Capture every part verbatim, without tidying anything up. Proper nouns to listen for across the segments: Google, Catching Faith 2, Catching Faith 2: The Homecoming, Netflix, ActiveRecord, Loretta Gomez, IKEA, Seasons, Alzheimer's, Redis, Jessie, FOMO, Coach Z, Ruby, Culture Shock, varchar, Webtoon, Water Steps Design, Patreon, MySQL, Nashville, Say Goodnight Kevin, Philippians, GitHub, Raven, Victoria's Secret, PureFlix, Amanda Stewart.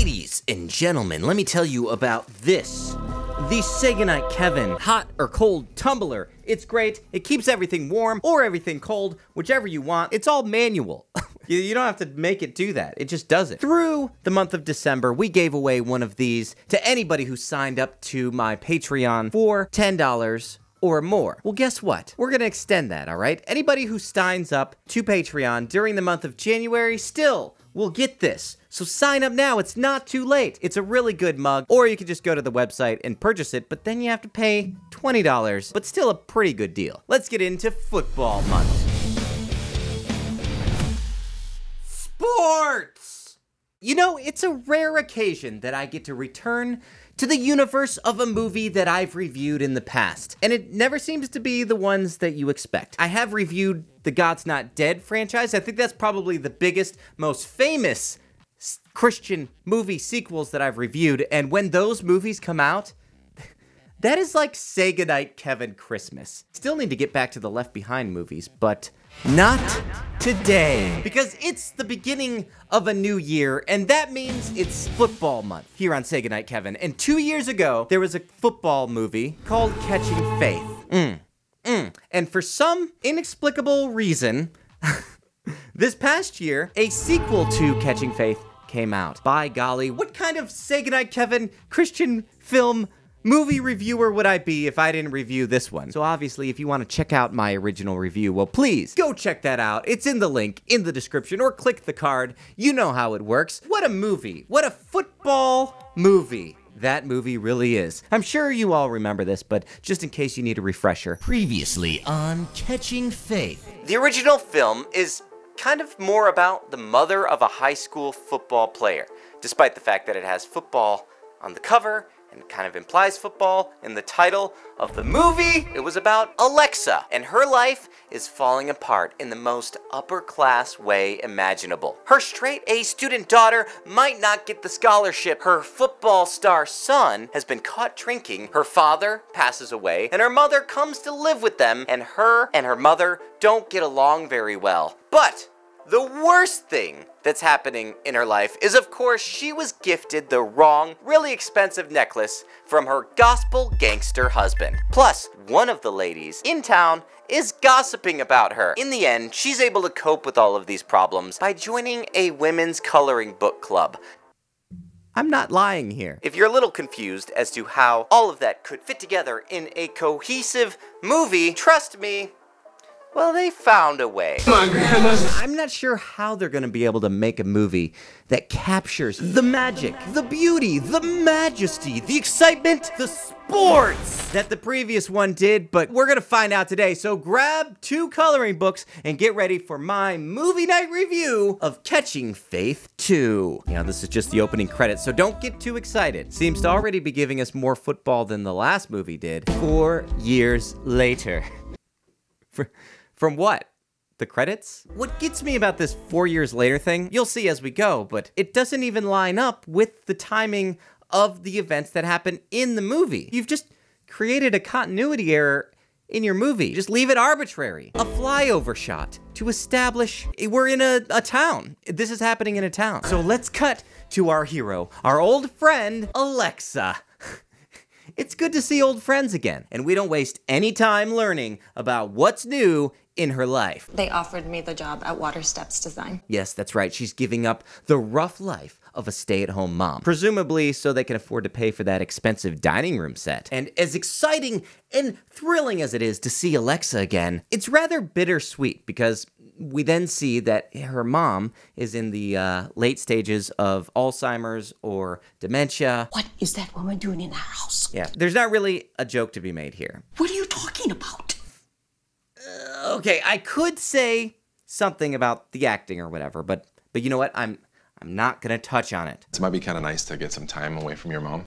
Ladies and gentlemen, let me tell you about this. The Say Goodnight Kevin hot or cold tumbler. It's great. It keeps everything warm or everything cold, whichever you want. It's all manual. You don't have to make it do that. It just does it. Through the month of December, we gave away one of these to anybody who signed up to my Patreon for ten dollars or more. Well, guess what? We're gonna extend that, all right? Anybody who signs up to Patreon during the month of January still will get this. So sign up now, it's not too late. It's a really good mug, or you can just go to the website and purchase it, but then you have to pay twenty dollars, but still a pretty good deal. Let's get into football month. Sports! You know, it's a rare occasion that I get to return to the universe of a movie that I've reviewed in the past. And it never seems to be the ones that you expect. I have reviewed the God's Not Dead franchise. I think that's probably the biggest, most famous Christian movie sequels that I've reviewed. And when those movies come out, that is like Say Goodnight Kevin Christmas. Still need to get back to the Left Behind movies, but not today. Because it's the beginning of a new year, and that means it's football month here on Say Goodnight Kevin. And two years ago, there was a football movie called Catching Faith. Mm. Mm. And for some inexplicable reason, this past year, a sequel to Catching Faith came out. By golly, what kind of Say Goodnight Kevin Christian film movie reviewer would I be if I didn't review this one? So obviously, if you want to check out my original review, well, please go check that out. It's in the link in the description, or click the card. You know how it works. What a movie. What a football movie that movie really is. I'm sure you all remember this, but just in case you need a refresher. Previously on Catching Faith. The original film is kind of more about the mother of a high school football player, despite the fact that it has football on the cover and kind of implies football in the title of the movie. It was about Alexa, and her life is falling apart in the most upper-class way imaginable. Her straight-A student daughter might not get the scholarship. Her football star son has been caught drinking. Her father passes away, and her mother comes to live with them, and her and her mother don't get along very well. But the worst thing that's happening in her life is, of course, she was gifted the wrong, really expensive necklace from her gospel gangster husband. Plus, one of the ladies in town is gossiping about her. In the end, she's able to cope with all of these problems by joining a women's coloring book club. I'm not lying here. If you're a little confused as to how all of that could fit together in a cohesive movie, trust me, well, they found a way. Come on, Grandma. I'm not sure how they're gonna be able to make a movie that captures the magic, the beauty, the majesty, the excitement, the sports that the previous one did, but we're gonna find out today. So grab two coloring books and get ready for my movie night review of Catching Faith two. You know, this is just the opening credits, so don't get too excited. Seems to already be giving us more football than the last movie did. Four years later. For From what? The credits? What gets me about this four years later thing, you'll see as we go, but it doesn't even line up with the timing of the events that happen in the movie. You've just created a continuity error in your movie. Just leave it arbitrary. A flyover shot to establish we're in a, a town. This is happening in a town. So let's cut to our hero, our old friend, Alexa. It's good to see old friends again, and we don't waste any time learning about what's new in her life. They offered me the job at Water Steps Design. Yes, that's right. She's giving up the rough life of a stay-at-home mom, presumably so they can afford to pay for that expensive dining room set. And as exciting and thrilling as it is to see Alexa again, it's rather bittersweet because we then see that her mom is in the uh, late stages of Alzheimer's or dementia. What is that woman doing in our house? Yeah, there's not really a joke to be made here. What are you talking about? Uh, okay, I could say something about the acting or whatever, but but you know what? I'm I'm not gonna touch on it. It might be kind of nice to get some time away from your mom.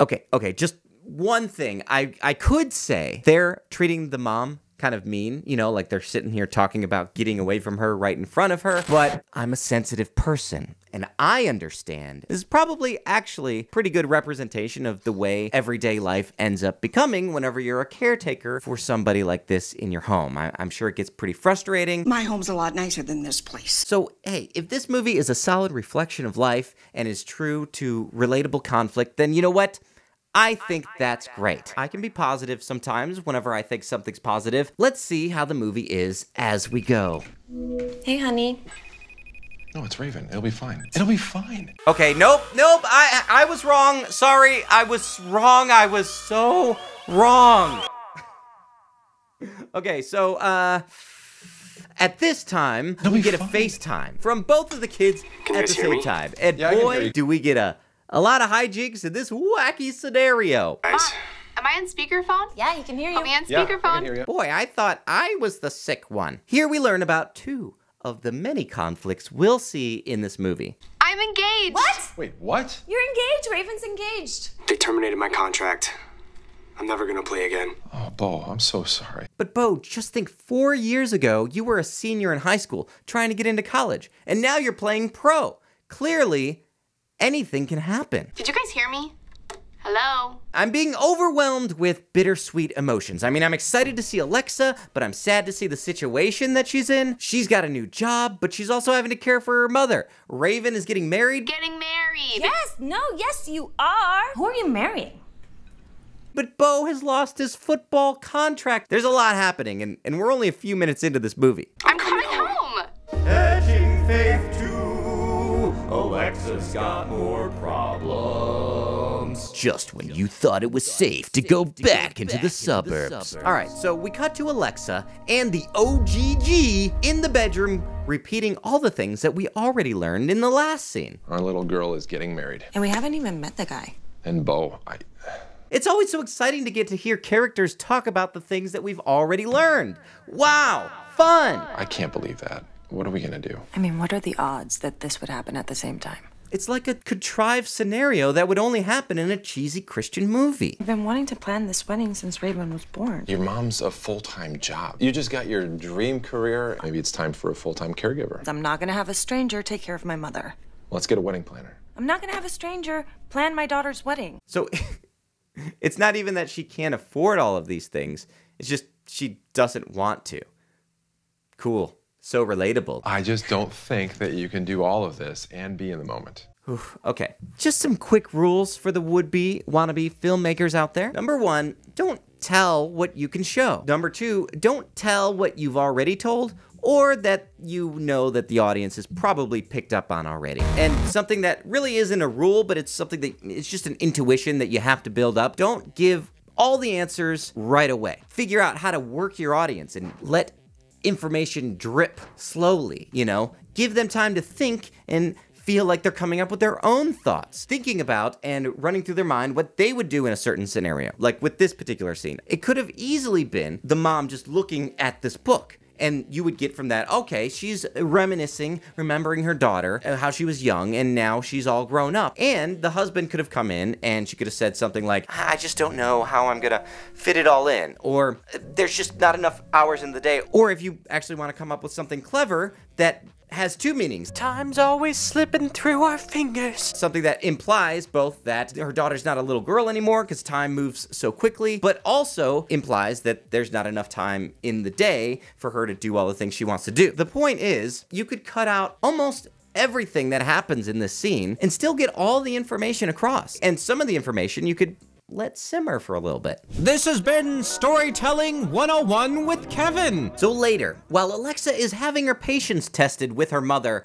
Okay, okay, just one thing I I could say. They're treating the mom kind of mean, you know, like they're sitting here talking about getting away from her right in front of her, but I'm a sensitive person. And I understand this is probably actually pretty good representation of the way everyday life ends up becoming whenever you're a caretaker for somebody like this in your home. I, I'm sure it gets pretty frustrating. My home's a lot nicer than this place. So, hey, if this movie is a solid reflection of life and is true to relatable conflict, then you know what? I think that's great. I can be positive sometimes whenever I think something's positive. Let's see how the movie is as we go. Hey, honey. No, it's Raven. It'll be fine. It'll be fine. Okay, nope, nope. I I was wrong. Sorry, I was wrong. I was so wrong. Okay, so uh, at this time we get fine. a FaceTime from both of the kids Can at the same me? time, and yeah, boy, do we get a a lot of hijinks in this wacky scenario. Nice. Am I on speakerphone? Yeah, he can hear you. Am I on speakerphone? Yeah, I boy, I thought I was the sick one. Here we learn about two of the many conflicts we'll see in this movie. I'm engaged! What? Wait, what? You're engaged, Raven's engaged. They terminated my contract. I'm never gonna play again. Oh, Bo, I'm so sorry. But Bo, just think, four years ago, you were a senior in high school, trying to get into college, and now you're playing pro. Clearly, anything can happen. Did you guys hear me? Hello? I'm being overwhelmed with bittersweet emotions. I mean, I'm excited to see Alexa, but I'm sad to see the situation that she's in. She's got a new job, but she's also having to care for her mother. Raven is getting married. Getting married. Yes, no, yes, you are. Who are you marrying? But Bo has lost his football contract. There's a lot happening, and, and we're only a few minutes into this movie. I'm coming home. Catching Faith two. Alexa's got more problems. Just when you thought it was safe to go back into the suburbs. All right, so we cut to Alexa and the O G G in the bedroom, repeating all the things that we already learned in the last scene. Our little girl is getting married. And we haven't even met the guy. And Bo, I... It's always so exciting to get to hear characters talk about the things that we've already learned. Wow, fun. I can't believe that. What are we gonna do? I mean, what are the odds that this would happen at the same time? It's like a contrived scenario that would only happen in a cheesy Christian movie. I've been wanting to plan this wedding since Raven was born. Your mom's a full-time job. You just got your dream career. Maybe it's time for a full-time caregiver. I'm not gonna have a stranger take care of my mother. Let's get a wedding planner. I'm not gonna have a stranger plan my daughter's wedding. So it's not even that she can't afford all of these things. It's just she doesn't want to. Cool. So relatable. I just don't think that you can do all of this and be in the moment. Oof, okay, just some quick rules for the would-be, wannabe filmmakers out there. Number one, don't tell what you can show. Number two, don't tell what you've already told or that you know that the audience has probably picked up on already. And something that really isn't a rule, but it's something that it's just an intuition that you have to build up. Don't give all the answers right away. Figure out how to work your audience and let information drip slowly, you know? Give them time to think and feel like they're coming up with their own thoughts, thinking about and running through their mind what they would do in a certain scenario. Like with this particular scene, it could have easily been the mom just looking at this book, and you would get from that, okay, she's reminiscing, remembering her daughter, how she was young, and now she's all grown up. And the husband could have come in, and she could have said something like, I just don't know how I'm gonna fit it all in, or there's just not enough hours in the day. Or if you actually wanna come up with something clever that has two meanings. Time's always slipping through our fingers. Something that implies both that her daughter's not a little girl anymore because time moves so quickly, but also implies that there's not enough time in the day for her to do all the things she wants to do. The point is, you could cut out almost everything that happens in this scene and still get all the information across. And some of the information you could let simmer for a little bit. This has been Storytelling one oh one with Kevin. So later, while Alexa is having her patience tested with her mother,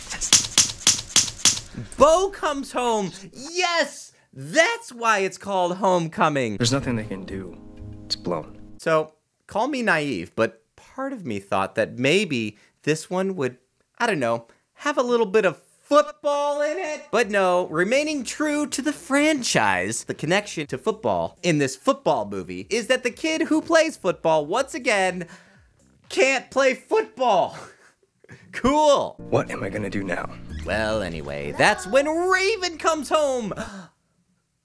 Bo comes home. Yes, that's why it's called Homecoming. There's nothing they can do. It's blown. So call me naive, but part of me thought that maybe this one would, I don't know, have a little bit of football in it. But no, remaining true to the franchise, the connection to football in this football movie is that the kid who plays football, once again, can't play football. Cool. What am I gonna do now? Well, anyway, that's when Raven comes home.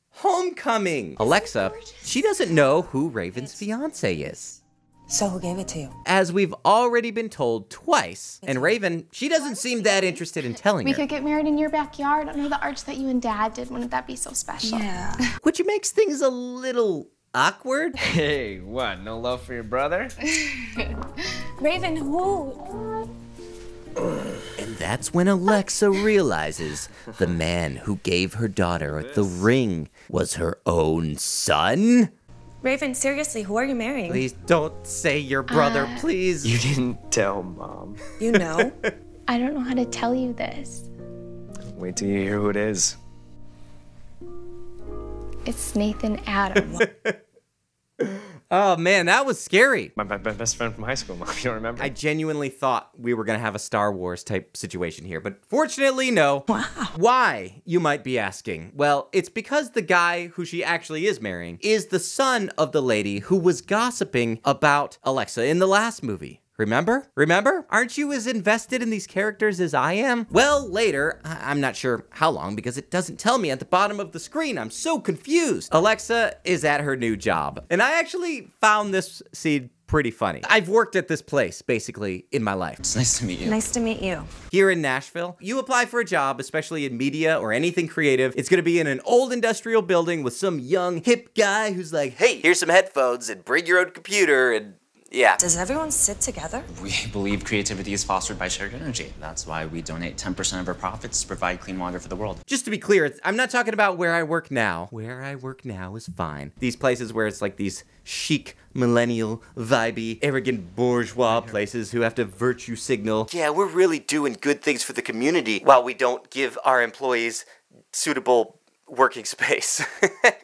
Homecoming. Alexa, she doesn't know who Raven's fiance is. So who gave it to you? As we've already been told twice, and Raven, she doesn't seem that interested in telling her. We could get married in your backyard under the arch that you and Dad did. Wouldn't that be so special? Yeah. Which makes things a little awkward. Hey, what? No love for your brother? Raven, who? And that's when Alexa realizes the man who gave her daughter the ring was her own son. Raven, seriously, who are you marrying? Please don't say your brother, uh, please. You didn't tell Mom. You know? I don't know how to tell you this. Wait till you hear who it is. It's Nathan Adam. Oh, man, that was scary. My, my, my best friend from high school, Mom. You don't remember? I genuinely thought we were going to have a Star Wars type situation here, but fortunately, no. Wow. Why, you might be asking? Well, it's because the guy who she actually is marrying is the son of the lady who was gossiping about Alexa in the last movie. Remember? Remember? Aren't you as invested in these characters as I am? Well, later, I I'm not sure how long because it doesn't tell me at the bottom of the screen. I'm so confused. Alexa is at her new job. And I actually found this scene pretty funny. I've worked at this place, basically, in my life. It's nice to meet you. Nice to meet you. Here in Nashville, you apply for a job, especially in media or anything creative. It's gonna be in an old industrial building with some young, hip guy who's like, hey, here's some headphones and bring your own computer and yeah. Does everyone sit together? We believe creativity is fostered by shared energy. That's why we donate ten percent of our profits to provide clean water for the world. Just to be clear, I'm not talking about where I work now. Where I work now is fine. These places where it's like these chic, millennial, vibey, arrogant bourgeois places who have to virtue signal. Yeah, we're really doing good things for the community while we don't give our employees suitable working space.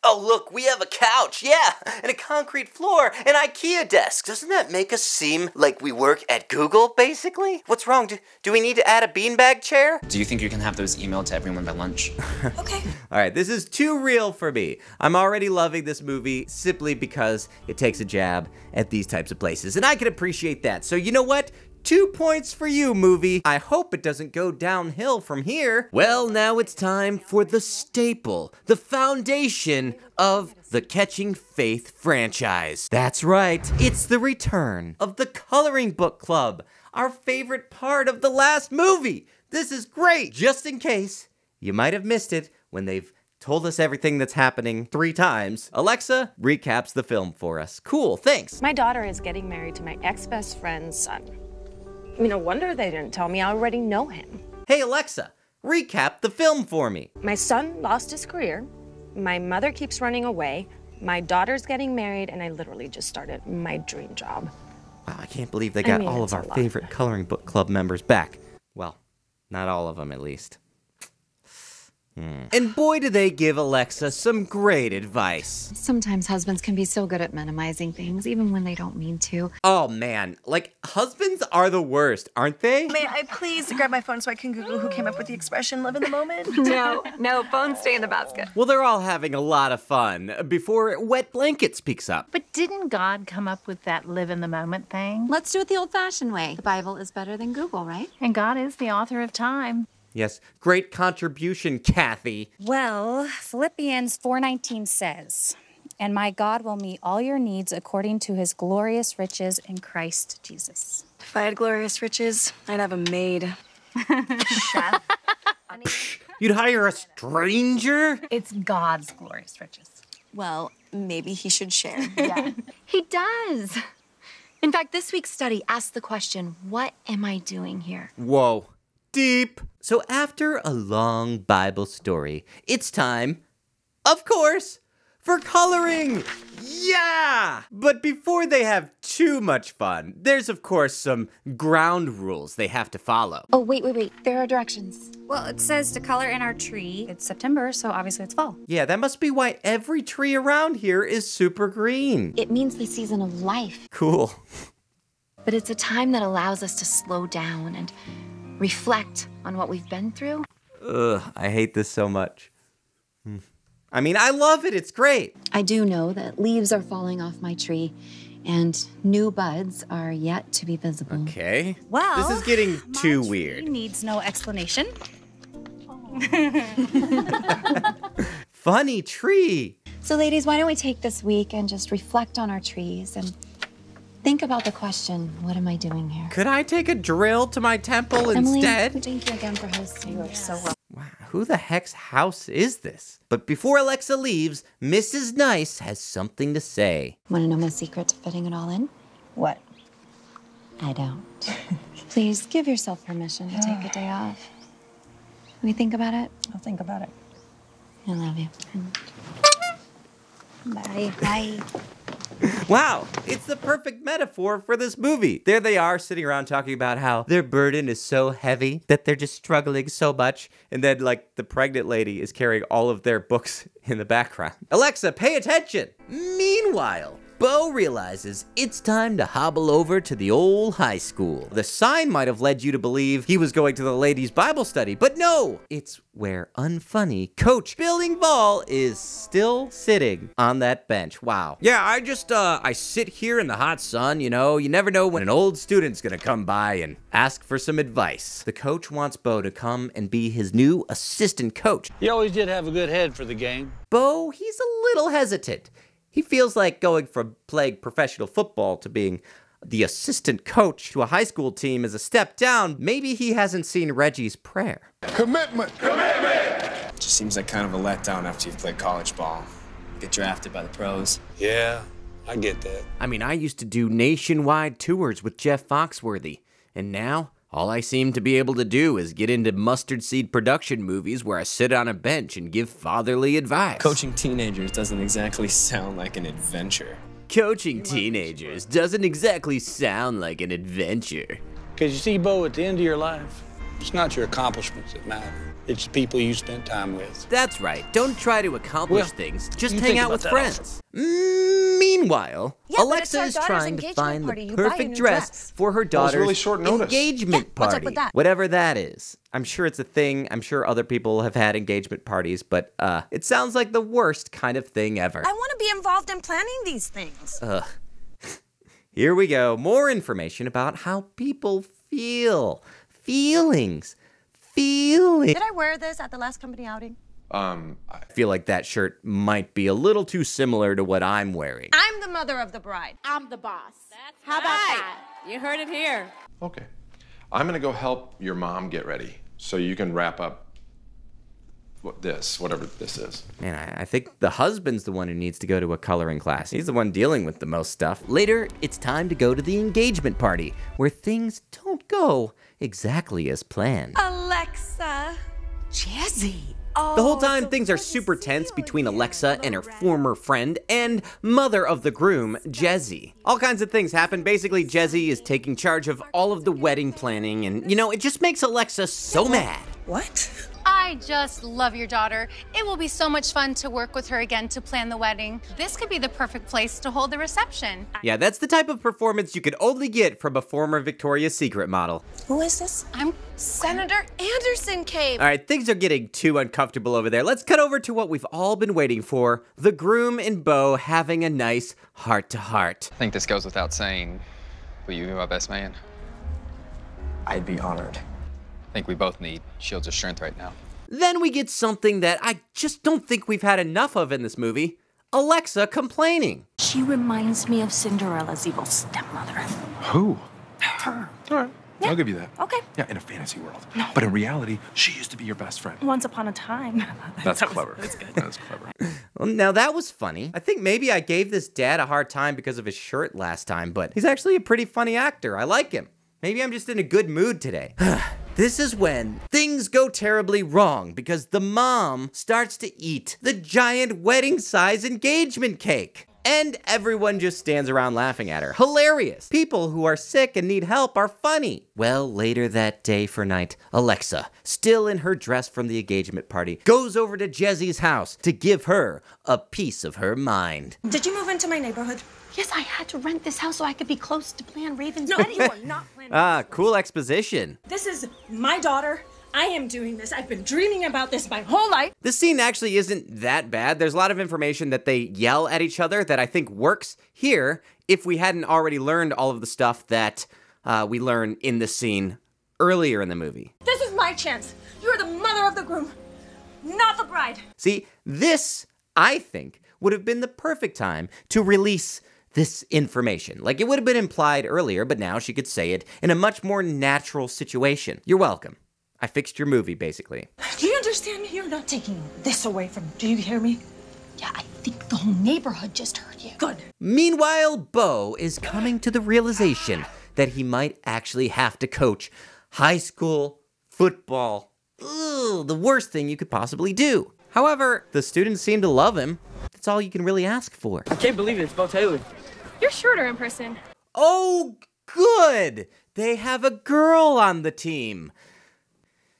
Oh, look, we have a couch, yeah, and a concrete floor, and IKEA desk. Doesn't that make us seem like we work at Google, basically? What's wrong? Do, do we need to add a beanbag chair? Do you think you can have those emailed to everyone by lunch? Okay. All right, this is too real for me. I'm already loving this movie simply because it takes a jab at these types of places, and I can appreciate that. So you know what? Two points for you, movie. I hope it doesn't go downhill from here. Well, now it's time for the staple, the foundation of the Catching Faith franchise. That's right, it's the return of the Coloring Book Club, our favorite part of the last movie. This is great. Just in case you might have missed it when they've told us everything that's happening three times, Alexa recaps the film for us. Cool, thanks. My daughter is getting married to my ex-best friend's son. I mean, no wonder they didn't tell me. I already know him. Hey, Alexa, recap the film for me. My son lost his career. My mother keeps running away. My daughter's getting married, and I literally just started my dream job. Wow, I can't believe they got I mean, all of our favorite Coloring Book Club members back. Well, not all of them, at least. Mm. And boy, do they give Alexa some great advice. Sometimes husbands can be so good at minimizing things, even when they don't mean to. Oh, man. Like, husbands are the worst, aren't they? May I please grab my phone so I can Google who came up with the expression, live in the moment? No, no, phones stay in the basket. Well, they're all having a lot of fun before Wet Blanket speaks up. But didn't God come up with that live in the moment thing? Let's do it the old-fashioned way. The Bible is better than Google, right? And God is the author of time. Yes, great contribution, Kathy. Well, Philippians four nineteen says, and my God will meet all your needs according to his glorious riches in Christ Jesus. If I had glorious riches, I'd have a maid. Chef. Psh, you'd hire a stranger? It's God's glorious riches. Well, maybe he should share. Yeah. He does. In fact, this week's study asked the question, what am I doing here? Whoa. Deep. So after a long Bible story, it's time, of course, for coloring. Yeah! But before they have too much fun, there's of course some ground rules they have to follow. Oh, wait, wait, wait. There are directions. Well, it says to color in our tree. It's September, so obviously it's fall. Yeah, that must be why every tree around here is super green. It means the season of life. Cool. But it's a time that allows us to slow down and reflect on what we've been through. Ugh, I hate this so much. I mean, I love it, it's great. I do know that leaves are falling off my tree and new buds are yet to be visible. Okay. Well, this is getting too weird. My tree needs no explanation. Funny tree. So ladies, why don't we take this week and just reflect on our trees and Think about the question, what am I doing here? Could I take a drill to my temple Emily, instead? Thank you again for hosting. You are yes. so welcome. Wow, who the heck's house is this? But before Alexa leaves, Missus Nice has something to say. Want to know my secret to fitting it all in? What? I don't. Please give yourself permission to take a day off. Will you think about it? I'll think about it. I love you. Bye. Bye. Wow, it's the perfect metaphor for this movie. There they are sitting around talking about how their burden is so heavy that they're just struggling so much. And then like the pregnant lady is carrying all of their books in the background. Alexa, pay attention. Meanwhile, Bo realizes it's time to hobble over to the old high school. The sign might have led you to believe he was going to the ladies' Bible study, but no! It's where unfunny Coach Billing Ball is still sitting on that bench. Wow. Yeah, I just, uh, I sit here in the hot sun, you know? You never know when an old student's gonna come by and ask for some advice. The coach wants Bo to come and be his new assistant coach. He always did have a good head for the game. Bo, he's a little hesitant. He feels like going from playing professional football to being the assistant coach to a high school team is a step down. Maybe he hasn't seen Reggie's prayer. Commitment! Commitment! Just seems like kind of a letdown after you've played college ball. Get drafted by the pros. Yeah, I get that. I mean, I used to do nationwide tours with Jeff Foxworthy, and now all I seem to be able to do is get into mustard seed production movies where I sit on a bench and give fatherly advice. Coaching teenagers doesn't exactly sound like an adventure. Coaching teenagers doesn't exactly sound like an adventure. Because you see, Bo, at the end of your life, it's not your accomplishments that matter. It's the people you spent time with. That's right. Don't try to accomplish well, things. Just hang out with friends. Mm, meanwhile, yeah, Alexa is trying to find party. the perfect dress, dress for her daughter's really short engagement yeah, party. That? Whatever that is. I'm sure it's a thing. I'm sure other people have had engagement parties, but uh, it sounds like the worst kind of thing ever. I want to be involved in planning these things. Ugh. Here we go. More information about how people feel. Feelings. Feeling. Did I wear this at the last company outing? Um, I feel like that shirt might be a little too similar to what I'm wearing. I'm the mother of the bride. I'm the boss. That's How right. about that? You heard it here. Okay. I'm gonna go help your mom get ready so you can wrap up what this, whatever this is. Man, I, I think the husband's the one who needs to go to a coloring class. He's the one dealing with the most stuff. Later, it's time to go to the engagement party where things don't go exactly as planned. Alexa. Jessie. Oh, the whole time, so things are super tense between Alexa and her Loretta. former friend and mother of the groom, Jessie. All kinds of things happen. Basically, Jessie is taking charge of all of the wedding planning and, you know, it just makes Alexa so mad. What? I just love your daughter. It will be so much fun to work with her again to plan the wedding. This could be the perfect place to hold the reception. Yeah, that's the type of performance you could only get from a former Victoria's Secret model. Who is this? I'm Senator Anderson Cave. All right, things are getting too uncomfortable over there. Let's cut over to what we've all been waiting for, the groom and Bo having a nice heart-to-heart. I think this goes without saying, will you be my best man? I'd be honored. I think we both need shields of strength right now. Then we get something that I just don't think we've had enough of in this movie. Alexa complaining. She reminds me of Cinderella's evil stepmother. Who? Her. All right, yeah. I'll give you that. Okay. Yeah, in a fantasy world. No. But in reality, she used to be your best friend. Once upon a time. That's that clever. Was, that's good. That's clever. Well, now that was funny. I think maybe I gave this dad a hard time because of his shirt last time, but he's actually a pretty funny actor. I like him. Maybe I'm just in a good mood today. This is when things go terribly wrong because the mom starts to eat the giant wedding-size engagement cake. And everyone just stands around laughing at her. Hilarious. People who are sick and need help are funny. Well, later that day for night, Alexa, still in her dress from the engagement party, goes over to Jessie's house to give her a piece of her mind. Did you move into my neighborhood? Yes, I had to rent this house so I could be close to Plan Raven's wedding. No, not Plan Raven's Ah, cool exposition. This is my daughter. I am doing this. I've been dreaming about this my whole life. This scene actually isn't that bad. There's a lot of information that they yell at each other that I think works here if we hadn't already learned all of the stuff that uh, we learn in this scene earlier in the movie. This is my chance. You're the mother of the groom, not the bride. See, this, I think, would have been the perfect time to release this information. Like, it would have been implied earlier, but now she could say it in a much more natural situation. You're welcome. I fixed your movie, basically. Do you understand me? You're not taking this away from me. Do you hear me? Yeah, I think the whole neighborhood just heard you. Good. Meanwhile, Bo is coming to the realization that he might actually have to coach high school football. Ugh, the worst thing you could possibly do. However, the students seem to love him. That's all you can really ask for. I can't believe it, it's Bo Taylor. You're shorter in person. Oh, good! They have a girl on the team.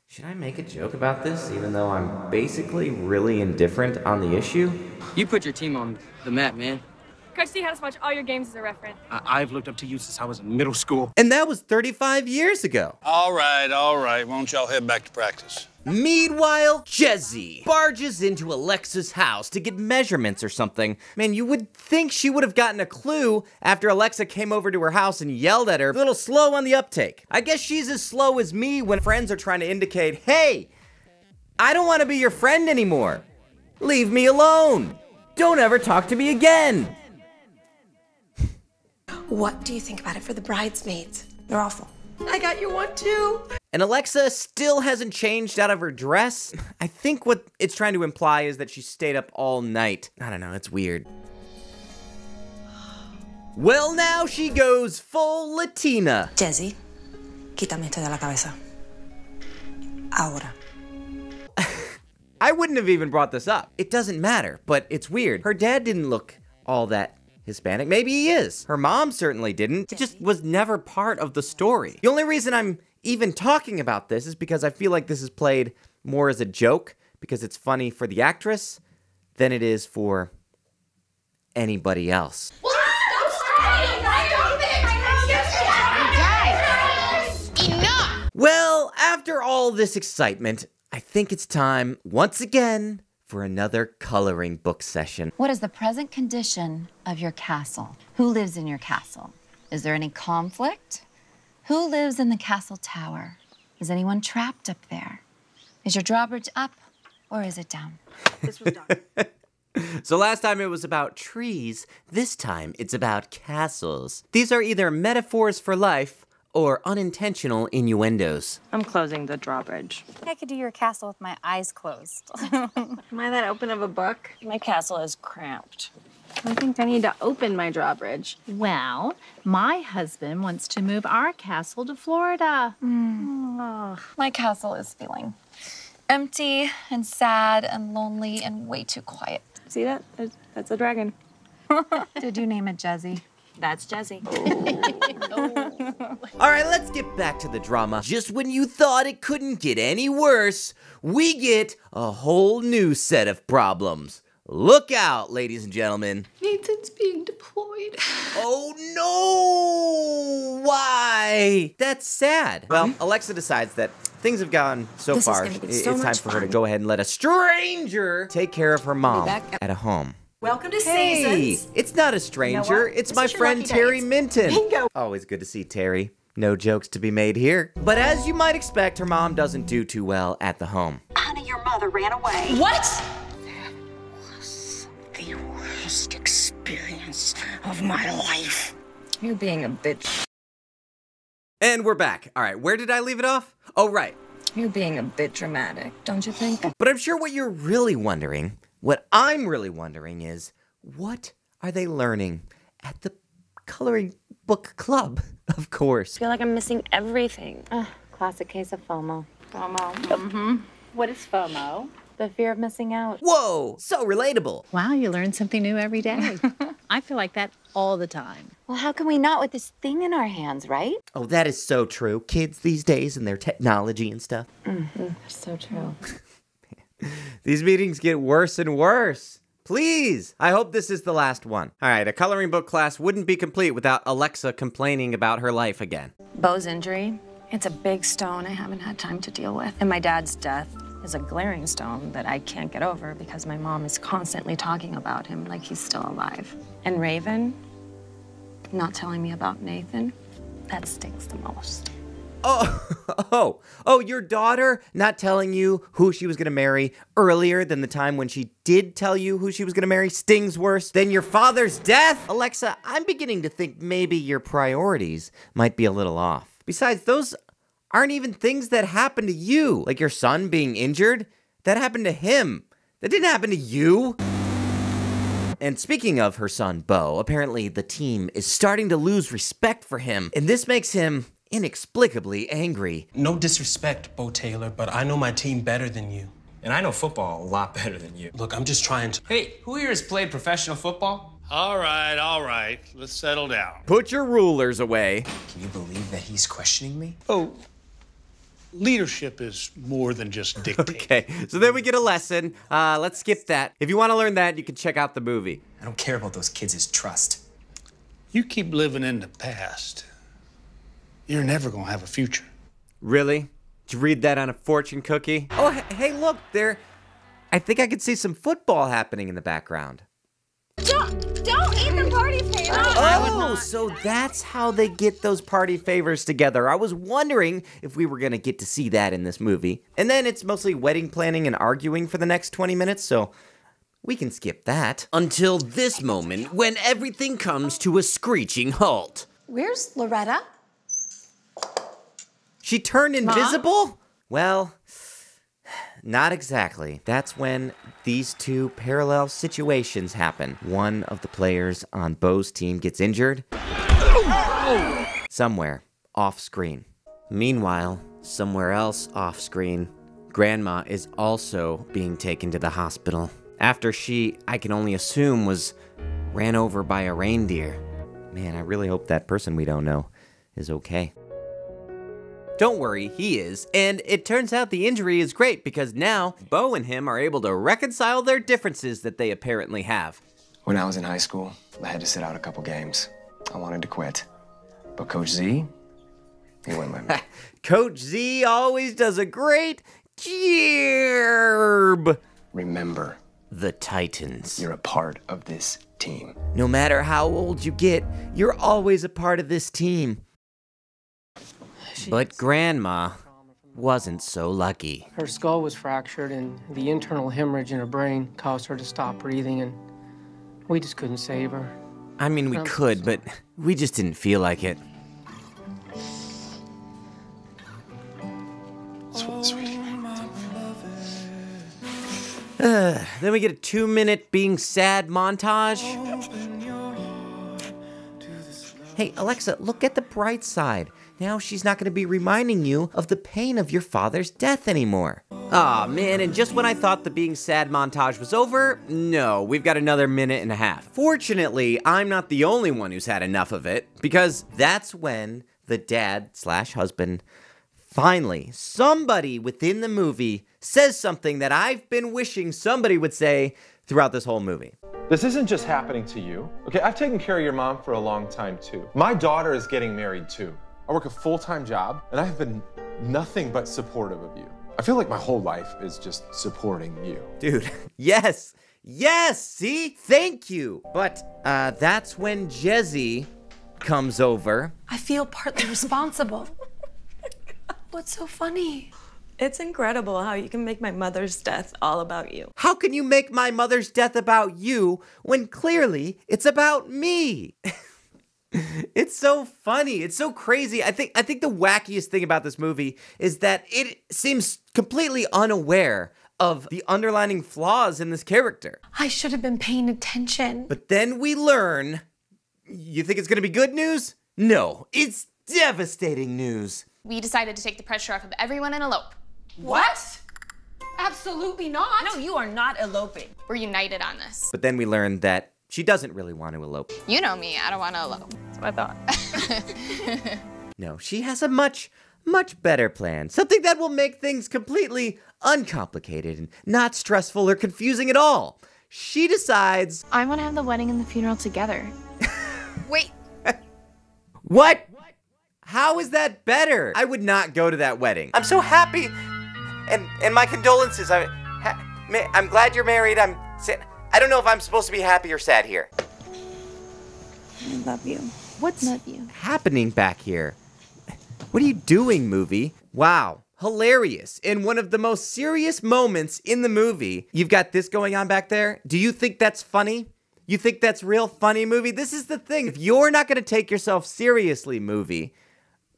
Should I make a joke about this, even though I'm basically really indifferent on the issue? You put your team on the map, man. Coach Z had us watch all your games as a reference. I I've looked up to you since I was in middle school. And that was thirty-five years ago. All right, all right. Won't y'all head back to practice? Meanwhile, Jessie barges into Alexa's house to get measurements or something. Man, you would think she would have gotten a clue after Alexa came over to her house and yelled at her, a little slow on the uptake. I guess she's as slow as me when friends are trying to indicate, hey, I don't want to be your friend anymore. Leave me alone. Don't ever talk to me again. What do you think about it for the bridesmaids? They're awful. I got you one too. And Alexa still hasn't changed out of her dress. I think what it's trying to imply is that she stayed up all night. I don't know, it's weird. Well, now she goes full Latina. Jessie, quítame esto de la cabeza. Ahora. I wouldn't have even brought this up. It doesn't matter, but it's weird. Her dad didn't look all that Hispanic. Maybe he is. Her mom certainly didn't. It just was never part of the story. The only reason I'm even talking about this is because I feel like this is played more as a joke because it's funny for the actress than it is for anybody else. Well, stop screaming! I don't think I don't think. Enough! Well, after all this excitement, I think it's time once again for another coloring book session. What is the present condition of your castle? Who lives in your castle? Is there any conflict? Who lives in the castle tower? Is anyone trapped up there? Is your drawbridge up or is it down? This was done. So last time it was about trees, this time it's about castles. These are either metaphors for life or unintentional innuendos. I'm closing the drawbridge. I could do your castle with my eyes closed. Am I that open of a book? My castle is cramped. I think I need to open my drawbridge. Well, my husband wants to move our castle to Florida. Mm. Oh. My castle is feeling empty and sad and lonely and way too quiet. See that? That's a dragon. Did you name it Jessie? That's Jessie. Oh. All right, let's get back to the drama. Just when you thought it couldn't get any worse, we get a whole new set of problems. Look out, ladies and gentlemen. Nathan's being deployed. Oh no! Why? That's sad. Well, Alexa decides that things have gone so this far, so it's time for fun. her to go ahead and let a stranger take care of her mom at a home. Welcome to hey, Seasons. It's not a stranger, you know it's this my friend Terry Minton. Bingo. Always good to see Terry. No jokes to be made here. But as you might expect, her mom doesn't do too well at the home. Honey, your mother ran away. What? That was the worst experience of my life. You're being a bitch. And we're back. All right, where did I leave it off? Oh, right. You're being a bit dramatic, don't you think? But I'm sure what you're really wondering What I'm really wondering is, what are they learning at the coloring book club? Of course. I feel like I'm missing everything. Ugh, classic case of FOMO. FOMO. Mm-hmm. What is FOMO? The fear of missing out. Whoa, so relatable. Wow, you learn something new every day. I feel like that all the time. Well, how can we not with this thing in our hands, right? Oh, that is so true. Kids these days and their technology and stuff. Mm-hmm. So true. These meetings get worse and worse. Please, I hope this is the last one. All right, a coloring book class wouldn't be complete without Alexa complaining about her life again. Bo's injury, it's a big stone I haven't had time to deal with. And my dad's death is a glaring stone that I can't get over because my mom is constantly talking about him like he's still alive. And Raven, not telling me about Nathan, that stinks the most. Oh, oh, oh, your daughter not telling you who she was going to marry earlier than the time when she did tell you who she was going to marry stings worse than your father's death? Alexa, I'm beginning to think maybe your priorities might be a little off. Besides, those aren't even things that happened to you. Like your son being injured, that happened to him. That didn't happen to you. And speaking of her son, Bo, apparently the team is starting to lose respect for him, and this makes him inexplicably angry. No disrespect, Bo Taylor, but I know my team better than you. And I know football a lot better than you. Look, I'm just trying to... Hey, who here has played professional football? All right, all right. Let's settle down. Put your rulers away. Can you believe that he's questioning me? Oh, leadership is more than just dictating. Okay, so then we get a lesson. Uh, let's skip that. If you want to learn that, you can check out the movie. I don't care about those kids' trust. You keep living in the past. You're never gonna have a future. Really? Did you read that on a fortune cookie? Oh, hey, look, there. I think I can see some football happening in the background. Don't, don't even party favors. Oh, oh, so that's how they get those party favors together. I was wondering if we were gonna get to see that in this movie. And then it's mostly wedding planning and arguing for the next twenty minutes, so we can skip that. Until this moment when everything comes to a screeching halt. Where's Loretta? She turned invisible? Mom? Well, not exactly. That's when these two parallel situations happen. One of the players on Bo's team gets injured somewhere off screen. Meanwhile, somewhere else off screen, Grandma is also being taken to the hospital after she, I can only assume, was ran over by a reindeer. Man, I really hope that person we don't know is okay. Don't worry, he is, and it turns out the injury is great because now Bo and him are able to reconcile their differences that they apparently have. When I was in high school, I had to sit out a couple games. I wanted to quit, but Coach Z, he wouldn't let me. Coach Z always does a great job. Remember the Titans. You're a part of this team. No matter how old you get, you're always a part of this team. But Grandma wasn't so lucky. Her skull was fractured and the internal hemorrhage in her brain caused her to stop breathing and we just couldn't save her. I mean, we could, but we just didn't feel like it. Oh, sweetie. Uh, then we get a two-minute being sad montage. Hey, Alexa, look at the bright side. Now she's not going to be reminding you of the pain of your father's death anymore. Aw, man, and just when I thought the being sad montage was over, no, we've got another minute and a half. Fortunately, I'm not the only one who's had enough of it, because that's when the dad slash husband, finally, somebody within the movie says something that I've been wishing somebody would say throughout this whole movie. This isn't just happening to you. Okay, I've taken care of your mom for a long time, too. My daughter is getting married, too. I work a full-time job, and I have been nothing but supportive of you. I feel like my whole life is just supporting you. Dude, yes, yes, see? Thank you. But uh, that's when Jessie comes over. I feel partly responsible. What's so funny? It's incredible how you can make my mother's death all about you. How can you make my mother's death about you when clearly it's about me? It's so funny. It's so crazy. I think I think the wackiest thing about this movie is that it seems completely unaware of the underlining flaws in this character. I should have been paying attention. But then we learn, you think it's going to be good news? No, it's devastating news. We decided to take the pressure off of everyone and elope. What? Absolutely not. No, you are not eloping. We're united on this. But then we learned that she doesn't really want to elope. You know me, I don't want to elope. That's what I thought. No, she has a much, much better plan. Something that will make things completely uncomplicated and not stressful or confusing at all. She decides... I want to have the wedding and the funeral together. Wait. What? How is that better? I would not go to that wedding. I'm so happy. And and my condolences. I, ha, I'm glad you're married. I'm... I don't know if I'm supposed to be happy or sad here. I love you. What's love you. happening back here? What are you doing, movie? Wow. Hilarious. In one of the most serious moments in the movie, you've got this going on back there. Do you think that's funny? You think that's real funny, movie? This is the thing. If you're not going to take yourself seriously, movie,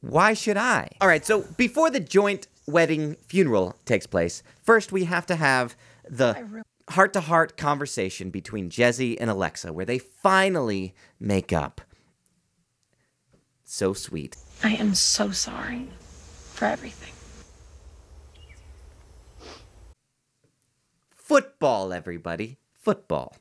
why should I? All right, so before the joint wedding funeral takes place, first we have to have the heart-to-heart conversation between Jessie and Alexa, where they finally make up. So sweet. I am so sorry for everything. Football, everybody. Football.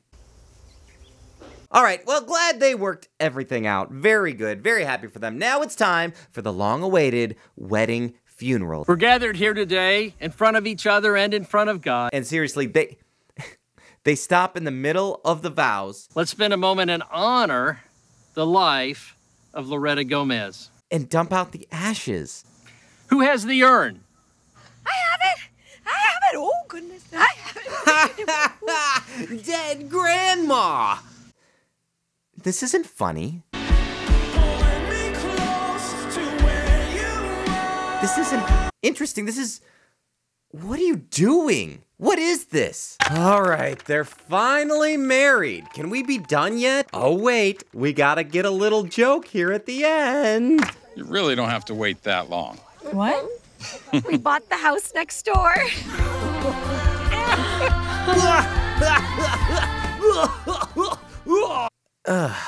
All right, well, glad they worked everything out. Very good, very happy for them. Now it's time for the long-awaited wedding funeral. We're gathered here today in front of each other and in front of God. And seriously, they they stop in the middle of the vows. Let's spend a moment and honor the life of Loretta Gomez. And dump out the ashes. Who has the urn? I have it! I have it! Oh, goodness. I have it! Dead grandma! This isn't funny. This isn't interesting. This is... What are you doing? What is this? All right, they're finally married. Can we be done yet? Oh, wait. We gotta get a little joke here at the end. You really don't have to wait that long. What? We bought the house next door. uh,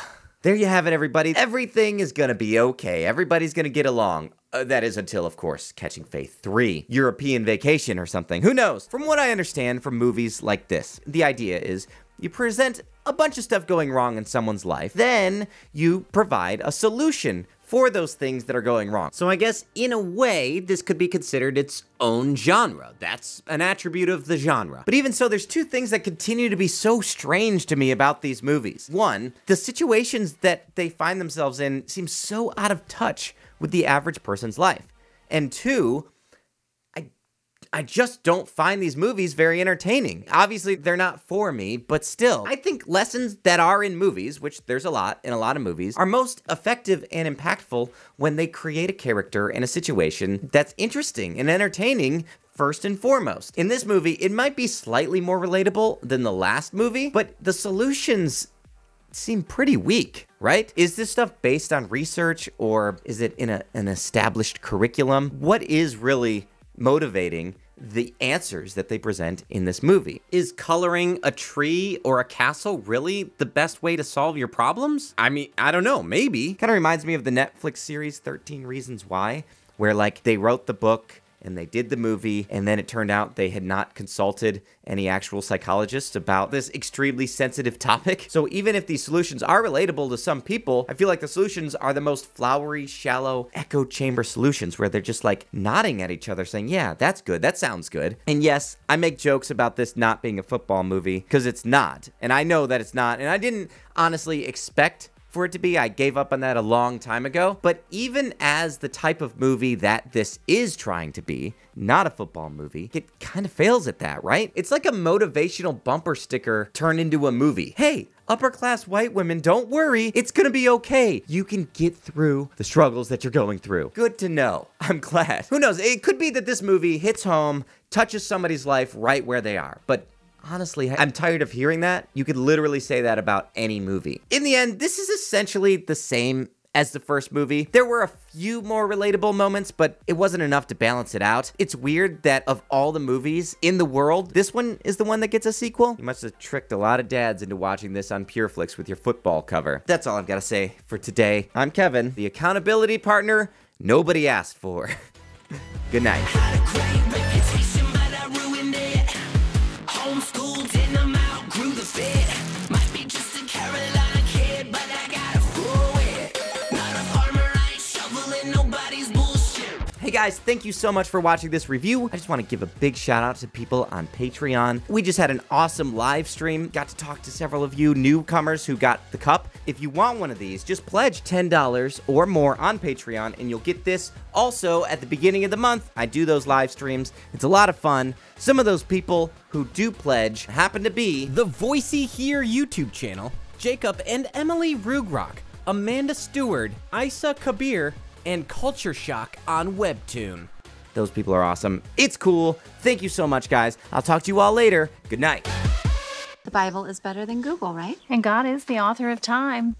there you have it, everybody. Everything is gonna be okay. Everybody's gonna get along. Uh, that is until, of course, Catching Faith three. European vacation or something. Who knows? From what I understand from movies like this, the idea is you present a bunch of stuff going wrong in someone's life. Then you provide a solution for those things that are going wrong. So I guess in a way, this could be considered its own genre. That's an attribute of the genre. But even so, there's two things that continue to be so strange to me about these movies. One, the situations that they find themselves in seem so out of touch with the average person's life. And two, I, I just don't find these movies very entertaining. Obviously, they're not for me, but still. I think lessons that are in movies, which there's a lot in a lot of movies, are most effective and impactful when they create a character and a situation that's interesting and entertaining first and foremost. In this movie, it might be slightly more relatable than the last movie, but the solutions seem pretty weak, right? Is this stuff based on research or is it in a, an established curriculum? What is really motivating the answers that they present in this movie? Is coloring a tree or a castle really the best way to solve your problems? I mean, I don't know, maybe. Kind of reminds me of the Netflix series thirteen reasons why, where like they wrote the book and they did the movie, and then it turned out they had not consulted any actual psychologists about this extremely sensitive topic. So even if these solutions are relatable to some people, I feel like the solutions are the most flowery, shallow, echo chamber solutions where they're just like nodding at each other saying, yeah, that's good, that sounds good. And yes, I make jokes about this not being a football movie because it's not. And I know that it's not, and I didn't honestly expect for it to be. I gave up on that a long time ago. But even as the type of movie that this is trying to be, not a football movie, it kind of fails at that, right? It's like a motivational bumper sticker turned into a movie. Hey, upper class white women, don't worry, it's gonna be okay. You can get through the struggles that you're going through. Good to know, I'm glad. Who knows, it could be that this movie hits home, touches somebody's life right where they are, but honestly, I'm tired of hearing that. You could literally say that about any movie. In the end, this is essentially the same as the first movie. There were a few more relatable moments, but it wasn't enough to balance it out. It's weird that of all the movies in the world, this one is the one that gets a sequel. You must have tricked a lot of dads into watching this on PureFlix with your football cover. That's all I've got to say for today. I'm Kevin, the accountability partner nobody asked for. Good night. Hey guys, thank you so much for watching this review. I just want to give a big shout out to people on Patreon. We just had an awesome live stream. Got to talk to several of you newcomers who got the cup. If you want one of these, just pledge ten dollars or more on Patreon and you'll get this. Also, at the beginning of the month, I do those live streams. It's a lot of fun. Some of those people who do pledge happen to be the VoiceyHere YouTube channel, Jacob and Emily Rugrock, Amanda Stewart, Isa Kabir, and Culture Shock on Webtoon. Those people are awesome. It's cool. Thank you so much, guys. I'll talk to you all later. Good night. The Bible is better than Google, right? And God is the author of time.